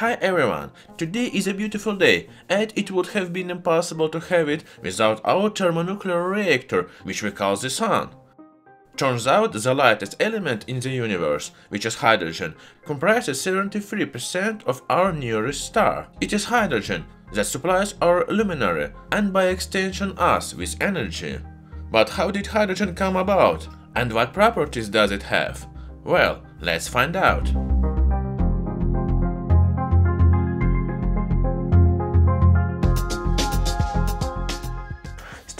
Hi everyone, today is a beautiful day, and it would have been impossible to have it without our thermonuclear reactor, which we call the sun. Turns out the lightest element in the universe, which is hydrogen, comprises 73% of our nearest star. It is hydrogen that supplies our luminary, and by extension us, with energy. But how did hydrogen come about? And what properties does it have? Well, let's find out.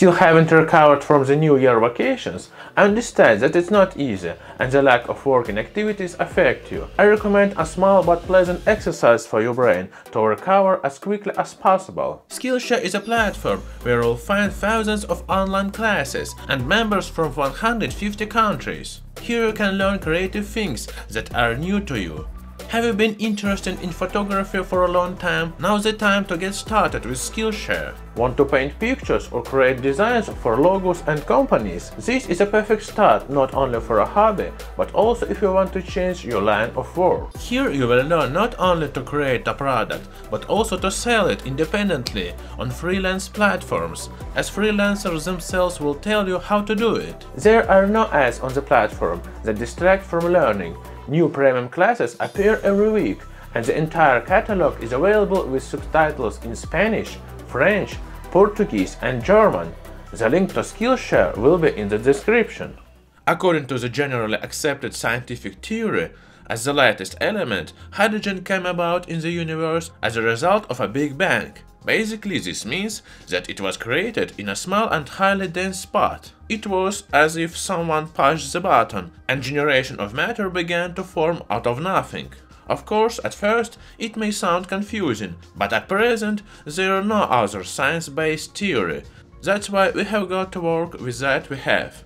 Still haven't recovered from the New Year vacations? I understand that it's not easy and the lack of working activities affect you. I recommend a small but pleasant exercise for your brain to recover as quickly as possible. Skillshare is a platform where you'll find thousands of online classes and members from 150 countries. Here you can learn creative things that are new to you. Have you been interested in photography for a long time? Now's the time to get started with Skillshare. Want to paint pictures or create designs for logos and companies? This is a perfect start not only for a hobby, but also if you want to change your line of work. Here you will learn not only to create a product, but also to sell it independently on freelance platforms, as freelancers themselves will tell you how to do it. There are no ads on the platform that distract from learning. New premium classes appear every week, and the entire catalog is available with subtitles in Spanish, French, Portuguese and German. The link to Skillshare will be in the description. According to the generally accepted scientific theory, as the lightest element, hydrogen came about in the universe as a result of a Big Bang. Basically, this means that it was created in a small and highly dense spot. It was as if someone pushed the button, and generation of matter began to form out of nothing. Of course, at first it may sound confusing, but at present there are no other science-based theory. That's why we have got to work with that we have.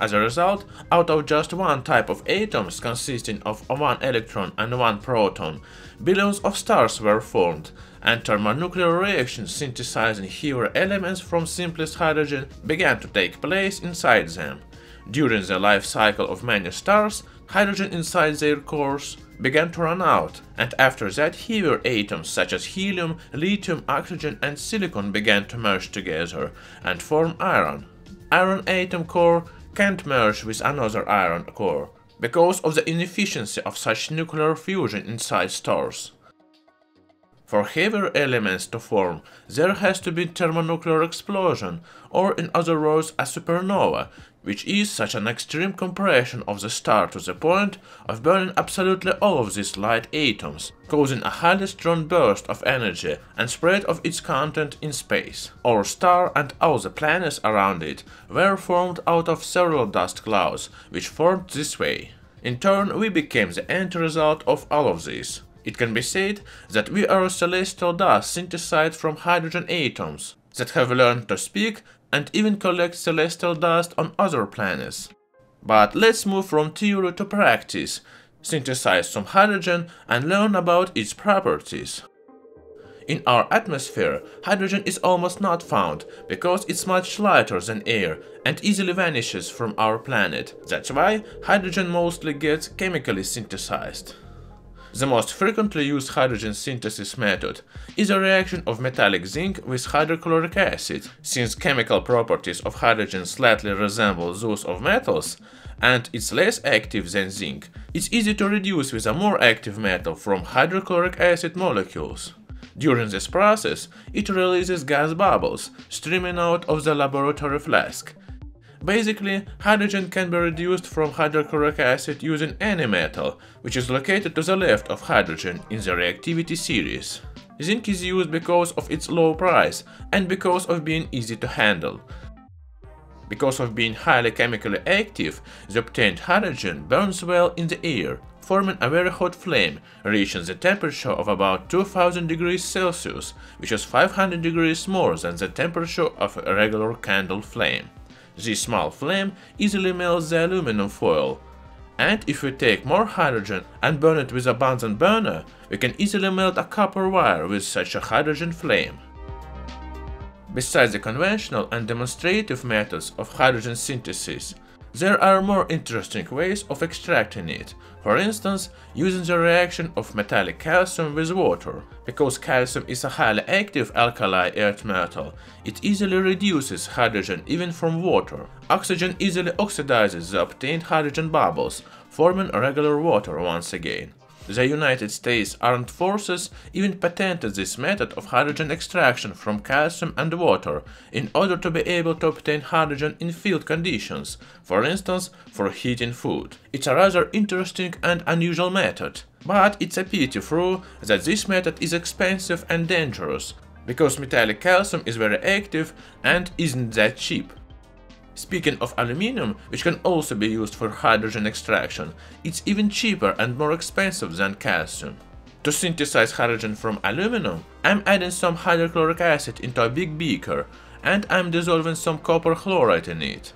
As a result, out of just one type of atoms consisting of one electron and one proton, billions of stars were formed, and thermonuclear reactions synthesizing heavier elements from simplest hydrogen began to take place inside them. During the life cycle of many stars, hydrogen inside their cores began to run out, and after that heavier atoms such as helium, lithium, oxygen and silicon began to merge together and form iron. Iron atom core can't merge with another iron core, because of the inefficiency of such nuclear fusion inside stars. For heavier elements to form, there has to be thermonuclear explosion, or in other words a supernova, which is such an extreme compression of the star to the point of burning absolutely all of these light atoms, causing a highly strong burst of energy and spread of its content in space. Our star and all the planets around it were formed out of several dust clouds, which formed this way. In turn, we became the end result of all of this. It can be said that we are celestial dust synthesized from hydrogen atoms that have learned to speak and even collect celestial dust on other planets. But let's move from theory to practice, synthesize some hydrogen and learn about its properties. In our atmosphere, hydrogen is almost not found because it's much lighter than air and easily vanishes from our planet. That's why hydrogen mostly gets chemically synthesized. The most frequently used hydrogen synthesis method is a reaction of metallic zinc with hydrochloric acid. Since chemical properties of hydrogen slightly resemble those of metals, and it's less active than zinc, it's easy to reduce with a more active metal from hydrochloric acid molecules. During this process, it releases gas bubbles, streaming out of the laboratory flask. Basically, hydrogen can be reduced from hydrochloric acid using any metal, which is located to the left of hydrogen in the reactivity series. Zinc is used because of its low price and because of being easy to handle. Because of being highly chemically active, the obtained hydrogen burns well in the air, forming a very hot flame, reaching the temperature of about 2000 degrees Celsius, which is 500 degrees more than the temperature of a regular candle flame. This small flame easily melts the aluminum foil, and if we take more hydrogen and burn it with a Bunsen burner, we can easily melt a copper wire with such a hydrogen flame. Besides the conventional and demonstrative methods of hydrogen synthesis, There are more interesting ways of extracting it, for instance, using the reaction of metallic calcium with water. Because calcium is a highly active alkali earth metal, it easily reduces hydrogen even from water. Oxygen easily oxidizes the obtained hydrogen bubbles, forming regular water once again. The United States Armed Forces even patented this method of hydrogen extraction from calcium and water in order to be able to obtain hydrogen in field conditions, for instance, for heating food. It's a rather interesting and unusual method, but it's a pity though that this method is expensive and dangerous, because metallic calcium is very active and isn't that cheap. Speaking of aluminium, which can also be used for hydrogen extraction, it's even cheaper and more expensive than calcium. To synthesize hydrogen from aluminium, I'm adding some hydrochloric acid into a big beaker, and I'm dissolving some copper chloride in it.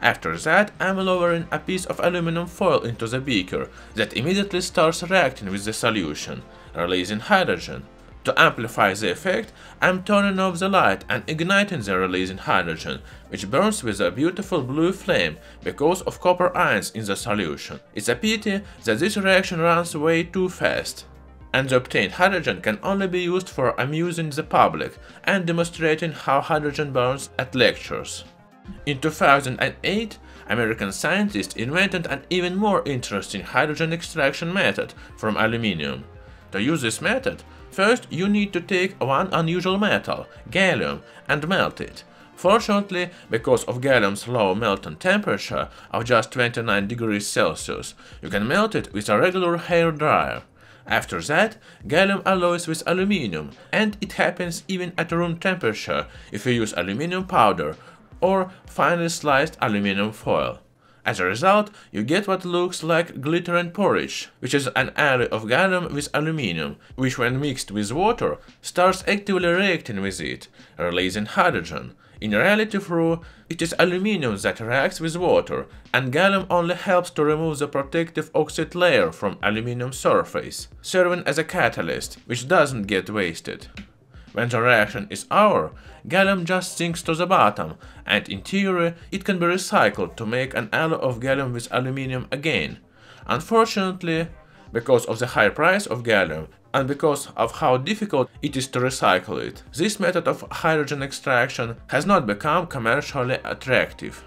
After that, I'm lowering a piece of aluminium foil into the beaker that immediately starts reacting with the solution, releasing hydrogen. To amplify the effect, I'm turning off the light and igniting the releasing hydrogen, which burns with a beautiful blue flame because of copper ions in the solution. It's a pity that this reaction runs way too fast, and the obtained hydrogen can only be used for amusing the public and demonstrating how hydrogen burns at lectures. In 2008, American scientists invented an even more interesting hydrogen extraction method from aluminium. To use this method, first, you need to take one unusual metal, gallium, and melt it. Fortunately, because of gallium's low melting temperature of just 29 degrees Celsius, you can melt it with a regular hair dryer. After that, gallium alloys with aluminium, and it happens even at room temperature if you use aluminium powder or finely sliced aluminium foil. As a result, you get what looks like glittering porridge, which is an alloy of gallium with aluminium, which when mixed with water, starts actively reacting with it, releasing hydrogen. In reality, though, it is aluminium that reacts with water, and gallium only helps to remove the protective oxide layer from aluminium surface, serving as a catalyst, which doesn't get wasted. When the reaction is over, gallium just sinks to the bottom, and in theory it can be recycled to make an alloy of gallium with aluminium again. Unfortunately, because of the high price of gallium and because of how difficult it is to recycle it, this method of hydrogen extraction has not become commercially attractive.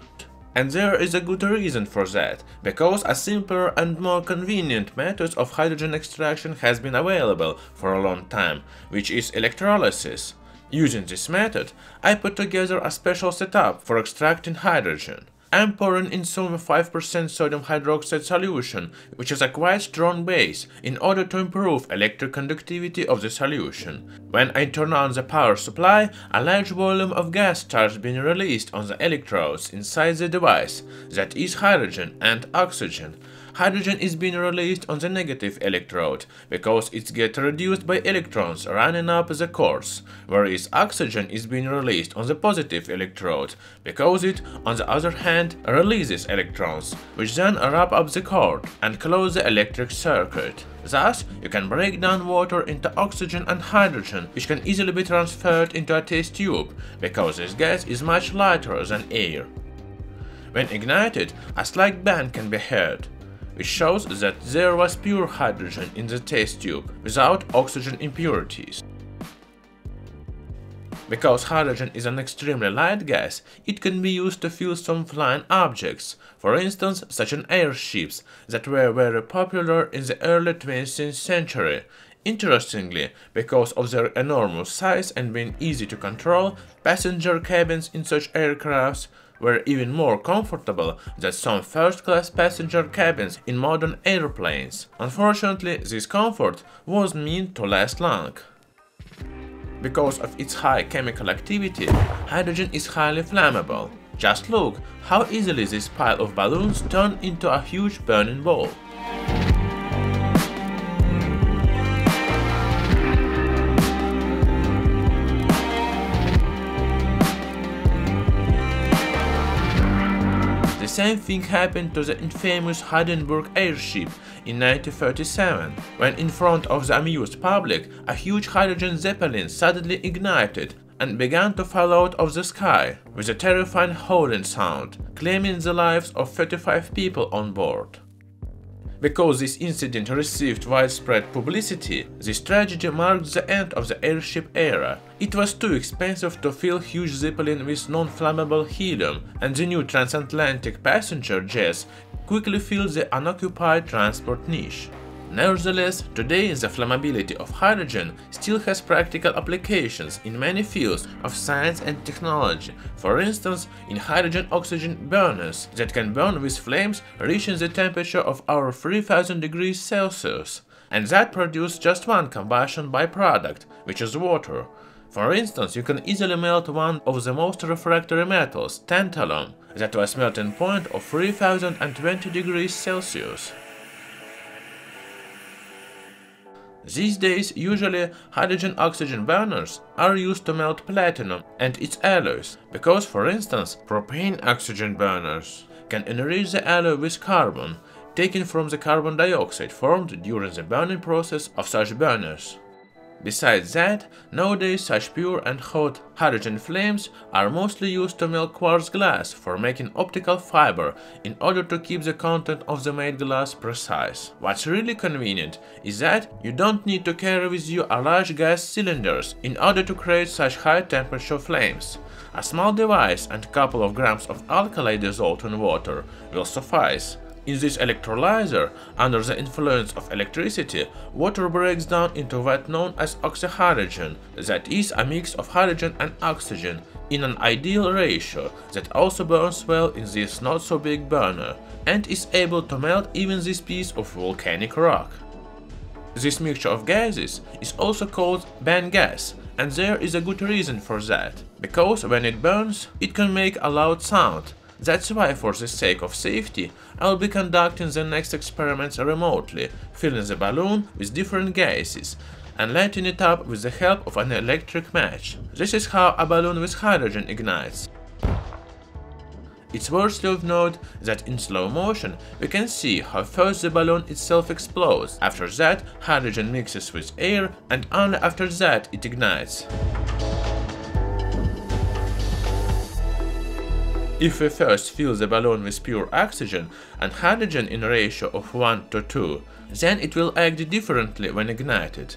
And there is a good reason for that, because a simpler and more convenient method of hydrogen extraction has been available for a long time, which is electrolysis. Using this method, I put together a special setup for extracting hydrogen. I'm pouring in some 5% sodium hydroxide solution, which is a quite strong base, in order to improve electric conductivity of the solution. When I turn on the power supply, a large volume of gas starts being released on the electrodes inside the device, that is hydrogen and oxygen. Hydrogen is being released on the negative electrode, because it gets reduced by electrons running up the course, whereas oxygen is being released on the positive electrode, because it, on the other hand, releases electrons, which then wrap up the cord and close the electric circuit. Thus, you can break down water into oxygen and hydrogen, which can easily be transferred into a test tube, because this gas is much lighter than air. When ignited, a slight bang can be heard, which shows that there was pure hydrogen in the test tube, without oxygen impurities. Because hydrogen is an extremely light gas, it can be used to fuel some flying objects, for instance such as airships that were very popular in the early 20th century. Interestingly, because of their enormous size and being easy to control, passenger cabins in such aircrafts were even more comfortable than some first-class passenger cabins in modern airplanes. Unfortunately, this comfort wasn't meant to last long. Because of its high chemical activity, hydrogen is highly flammable. Just look how easily this pile of balloons turned into a huge burning ball. The same thing happened to the infamous Hindenburg airship in 1937, when in front of the amused public, a huge hydrogen zeppelin suddenly ignited and began to fall out of the sky with a terrifying howling sound, claiming the lives of 35 people on board. Because this incident received widespread publicity, this tragedy marked the end of the airship era. It was too expensive to fill huge Zeppelin with non-flammable helium, and the new transatlantic passenger jets quickly filled the unoccupied transport niche. Nevertheless, today the flammability of hydrogen still has practical applications in many fields of science and technology, for instance in hydrogen-oxygen burners that can burn with flames reaching the temperature of over 3000 degrees Celsius, and that produce just one combustion byproduct, which is water. For instance, you can easily melt one of the most refractory metals, tantalum, that to a melting point of 3020 degrees Celsius. These days, usually hydrogen-oxygen burners are used to melt platinum and its alloys, because, for instance, propane-oxygen burners can enrich the alloy with carbon, taken from the carbon dioxide formed during the burning process of such burners. Besides that, nowadays such pure and hot hydrogen flames are mostly used to melt quartz glass for making optical fiber in order to keep the content of the made glass precise. What's really convenient is that you don't need to carry with you a large gas cylinders in order to create such high temperature flames. A small device and couple of grams of alkali dissolved in water will suffice. In this electrolyzer, under the influence of electricity, water breaks down into what known as oxyhydrogen, that is a mix of hydrogen and oxygen, in an ideal ratio that also burns well in this not-so-big burner, and is able to melt even this piece of volcanic rock. This mixture of gases is also called bang gas, and there is a good reason for that, because when it burns, it can make a loud sound. That's why, for the sake of safety, I'll be conducting the next experiments remotely, filling the balloon with different gases and lighting it up with the help of an electric match. This is how a balloon with hydrogen ignites. It's worthy of note that in slow motion we can see how first the balloon itself explodes, after that hydrogen mixes with air, and only after that it ignites. If we first fill the balloon with pure oxygen and hydrogen in a ratio of 1 to 2, then it will act differently when ignited.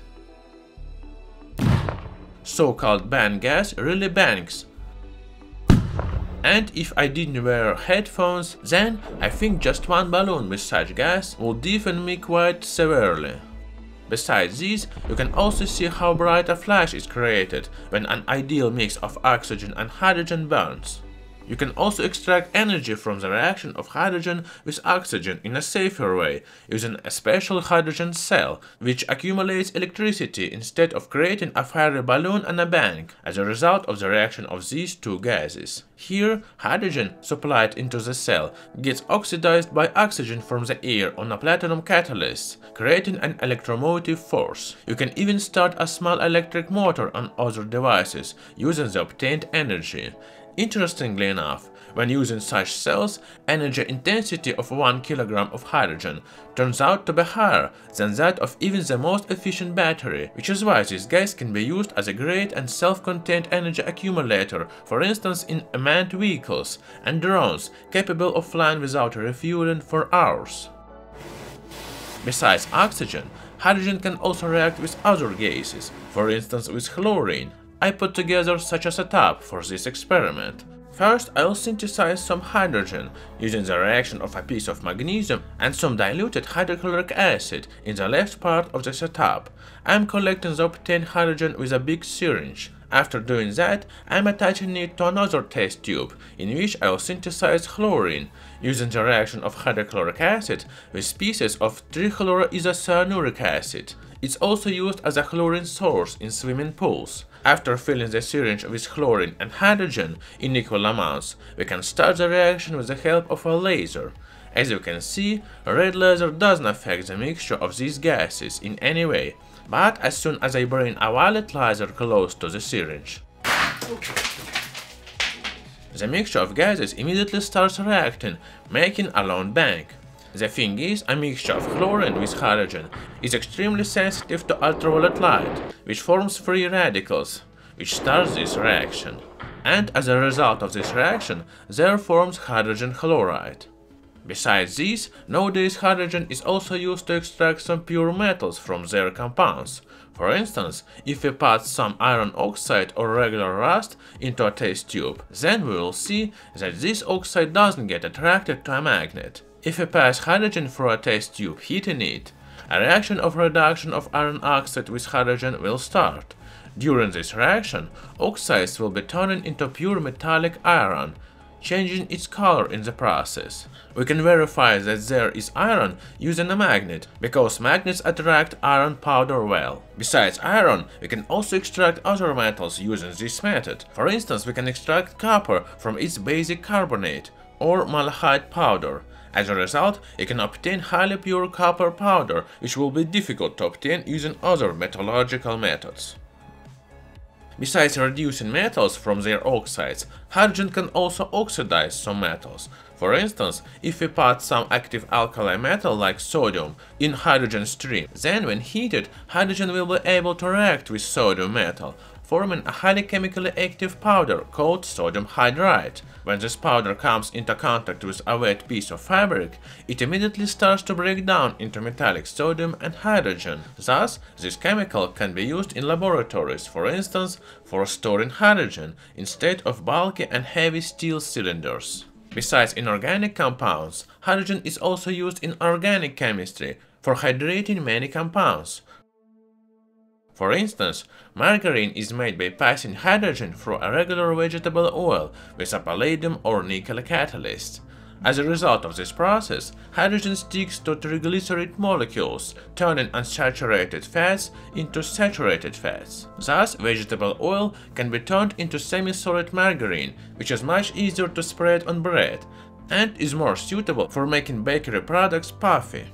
So-called bang gas really bangs. And if I didn't wear headphones, then I think just one balloon with such gas would deafen me quite severely. Besides these, you can also see how bright a flash is created when an ideal mix of oxygen and hydrogen burns. You can also extract energy from the reaction of hydrogen with oxygen in a safer way, using a special hydrogen cell, which accumulates electricity instead of creating a fiery balloon and a bang as a result of the reaction of these two gases. Here, hydrogen supplied into the cell gets oxidized by oxygen from the air on a platinum catalyst, creating an electromotive force. You can even start a small electric motor on other devices using the obtained energy. Interestingly enough, when using such cells, energy intensity of 1 kg of hydrogen turns out to be higher than that of even the most efficient battery, which is why this gas can be used as a great and self-contained energy accumulator, for instance in manned vehicles and drones capable of flying without refueling for hours. Besides oxygen, hydrogen can also react with other gases, for instance with chlorine. I put together such a setup for this experiment. First, I'll synthesize some hydrogen using the reaction of a piece of magnesium and some diluted hydrochloric acid in the left part of the setup. I'm collecting the obtained hydrogen with a big syringe. After doing that, I'm attaching it to another test tube, in which I'll synthesize chlorine using the reaction of hydrochloric acid with pieces of trichloroisocyanuric acid. It's also used as a chlorine source in swimming pools. After filling the syringe with chlorine and hydrogen in equal amounts, we can start the reaction with the help of a laser. As you can see, a red laser doesn't affect the mixture of these gases in any way, but as soon as I bring a violet laser close to the syringe, the mixture of gases immediately starts reacting, making a loud bang. The thing is, a mixture of chlorine with hydrogen is extremely sensitive to ultraviolet light, which forms free radicals, which starts this reaction. And as a result of this reaction, there forms hydrogen chloride. Besides these, nowadays hydrogen is also used to extract some pure metals from their compounds. For instance, if we put some iron oxide or regular rust into a test tube, then we will see that this oxide doesn't get attracted to a magnet. If we pass hydrogen through a test tube heating it, a reaction of reduction of iron oxide with hydrogen will start. During this reaction, oxides will be turning into pure metallic iron, changing its color in the process. We can verify that there is iron using a magnet, because magnets attract iron powder well. Besides iron, we can also extract other metals using this method. For instance, we can extract copper from its basic carbonate or malachite powder. As a result, you can obtain highly pure copper powder, which will be difficult to obtain using other metallurgical methods. Besides reducing metals from their oxides, hydrogen can also oxidize some metals. For instance, if we put some active alkali metal like sodium in hydrogen stream, then when heated, hydrogen will be able to react with sodium metal, forming a highly chemically active powder called sodium hydride. When this powder comes into contact with a wet piece of fabric, it immediately starts to break down into metallic sodium and hydrogen. Thus, this chemical can be used in laboratories, for instance, for storing hydrogen instead of bulky and heavy steel cylinders. Besides inorganic compounds, hydrogen is also used in organic chemistry for hydrating many compounds. For instance, margarine is made by passing hydrogen through a regular vegetable oil with a palladium or nickel catalyst. As a result of this process, hydrogen sticks to triglyceride molecules, turning unsaturated fats into saturated fats. Thus, vegetable oil can be turned into semi-solid margarine, which is much easier to spread on bread and is more suitable for making bakery products puffy.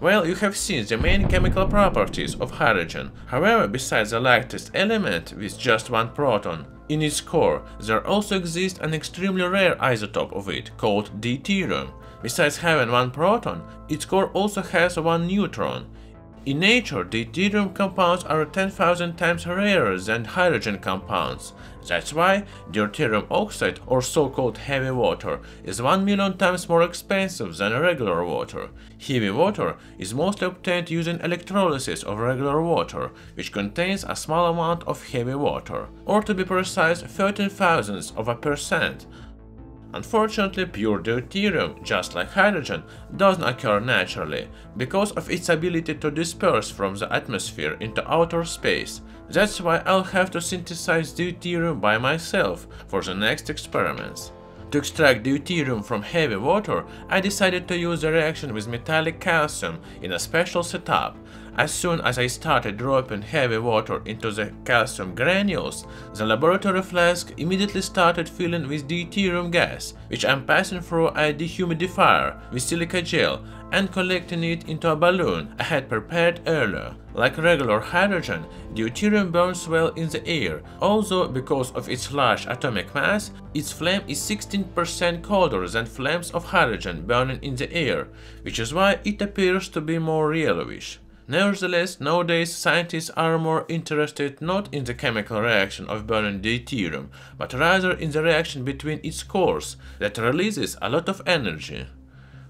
Well, you have seen the main chemical properties of hydrogen. However, besides the lightest element with just one proton in its core, there also exists an extremely rare isotope of it called deuterium. Besides having one proton, its core also has one neutron. In nature, deuterium compounds are 10,000 times rarer than hydrogen compounds. That's why deuterium oxide, or so-called heavy water, is 1 million times more expensive than regular water. Heavy water is mostly obtained using electrolysis of regular water, which contains a small amount of heavy water, or to be precise, 13/1000%. Unfortunately, pure deuterium, just like hydrogen, doesn't occur naturally, because of its ability to disperse from the atmosphere into outer space. That's why I'll have to synthesize deuterium by myself for the next experiments. To extract deuterium from heavy water, I decided to use the reaction with metallic calcium in a special setup. As soon as I started dropping heavy water into the calcium granules, the laboratory flask immediately started filling with deuterium gas, which I'm passing through a dehumidifier with silica gel and collecting it into a balloon I had prepared earlier. Like regular hydrogen, deuterium burns well in the air, although because of its large atomic mass, its flame is 16% colder than flames of hydrogen burning in the air, which is why it appears to be more yellowish. Nevertheless, nowadays scientists are more interested not in the chemical reaction of burning deuterium, but rather in the reaction between its cores that releases a lot of energy.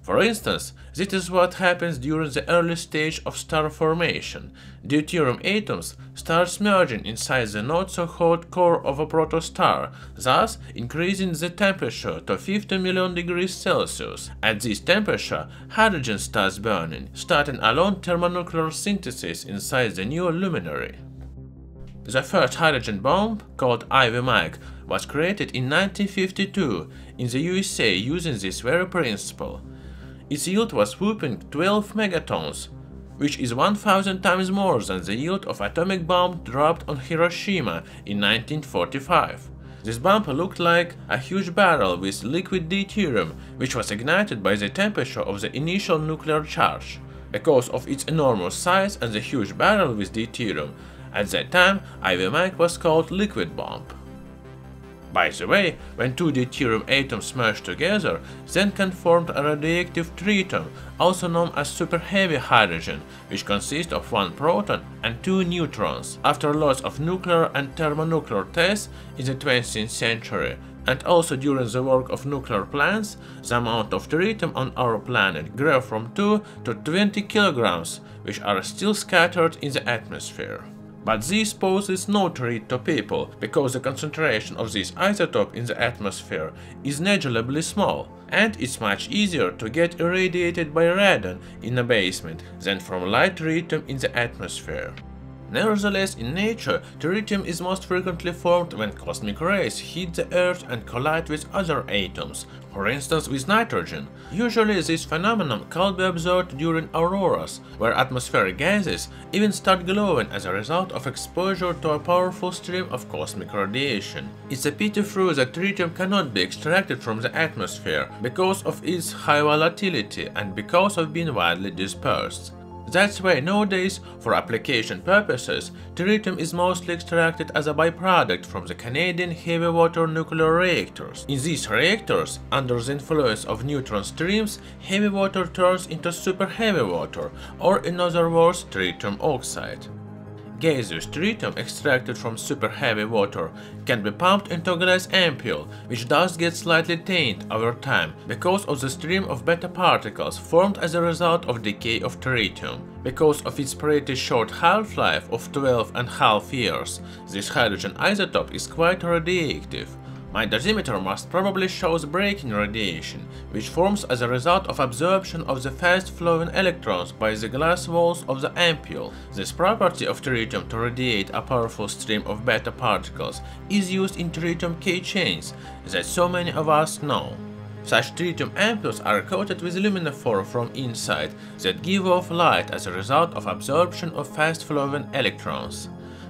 For instance, this is what happens during the early stage of star formation. Deuterium atoms start merging inside the not-so-hot core of a protostar, thus increasing the temperature to 50 million degrees Celsius. At this temperature, hydrogen starts burning, starting a long thermonuclear synthesis inside the new luminary. The first hydrogen bomb, called Ivy Mike, was created in 1952 in the USA using this very principle. Its yield was whopping 12 megatons, which is 1,000 times more than the yield of atomic bomb dropped on Hiroshima in 1945. This bomb looked like a huge barrel with liquid deuterium, which was ignited by the temperature of the initial nuclear charge. Because of its enormous size and the huge barrel with deuterium, at that time Ivy Mike was called liquid bomb. By the way, when two deuterium atoms merge together, then can form a radioactive triton, also known as super heavy hydrogen, which consists of one proton and two neutrons. After lots of nuclear and thermonuclear tests in the 20th century, and also during the work of nuclear plants, the amount of tritium on our planet grew from 2 to 20 kilograms, which are still scattered in the atmosphere. But this poses no threat to people, because the concentration of this isotope in the atmosphere is negligibly small, and it's much easier to get irradiated by radon in a basement than from light tritium in the atmosphere. Nevertheless, in nature, tritium is most frequently formed when cosmic rays hit the Earth and collide with other atoms, for instance with nitrogen. Usually this phenomenon can be observed during auroras, where atmospheric gases even start glowing as a result of exposure to a powerful stream of cosmic radiation. It's a pity though that tritium cannot be extracted from the atmosphere because of its high volatility and because of being widely dispersed. That's why nowadays, for application purposes, tritium is mostly extracted as a byproduct from the Canadian heavy water nuclear reactors. In these reactors, under the influence of neutron streams, heavy water turns into super heavy water, or in other words, tritium oxide. Gaseous tritium extracted from super heavy water can be pumped into a glass ampoule, which does get slightly tainted over time because of the stream of beta particles formed as a result of decay of tritium. Because of its pretty short half-life of 12.5 years, this hydrogen isotope is quite radioactive. My dosimeter must probably shows braking radiation, which forms as a result of absorption of the fast-flowing electrons by the glass walls of the ampoule. This property of tritium to radiate a powerful stream of beta particles is used in tritium keychains that so many of us know. Such tritium ampoules are coated with luminophore from inside that give off light as a result of absorption of fast-flowing electrons.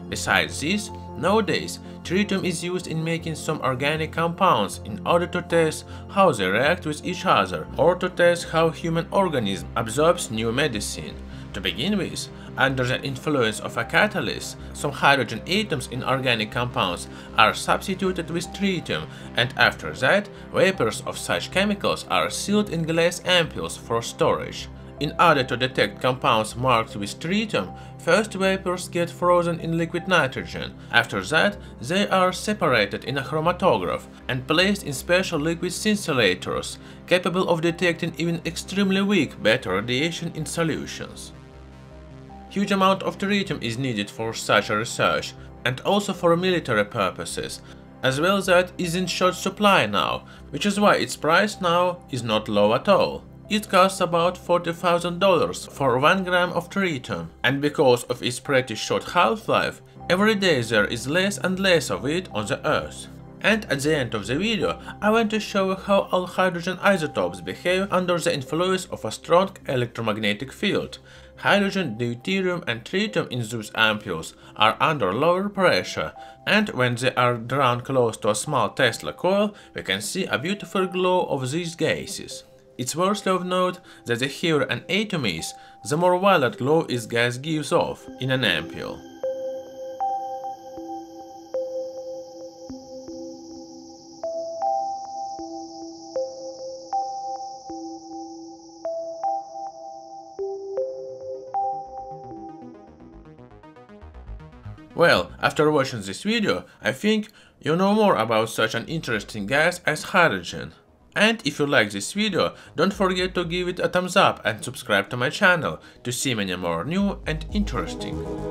Besides this, nowadays, tritium is used in making some organic compounds in order to test how they react with each other or to test how human organism absorbs new medicine. To begin with, under the influence of a catalyst, some hydrogen atoms in organic compounds are substituted with tritium, and after that, vapors of such chemicals are sealed in glass ampoules for storage. In order to detect compounds marked with tritium, first vapors get frozen in liquid nitrogen. After that, they are separated in a chromatograph and placed in special liquid scintillators, capable of detecting even extremely weak beta radiation in solutions. Huge amount of tritium is needed for such research, and also for military purposes, as well that is in short supply now, which is why its price now is not low at all. It costs about $40,000 for 1 gram of tritium, and because of its pretty short half-life, every day there is less and less of it on the Earth. And at the end of the video, I want to show you how all hydrogen isotopes behave under the influence of a strong electromagnetic field. Hydrogen, deuterium and tritium in those ampoules are under lower pressure, and when they are drawn close to a small Tesla coil, we can see a beautiful glow of these gases. It's worthy of note that the heavier an atom is, the more violet glow its gas gives off in an ampoule. Well, after watching this video, I think you know more about such an interesting gas as hydrogen. And if you like this video, don't forget to give it a thumbs up and subscribe to my channel to see many more new and interesting.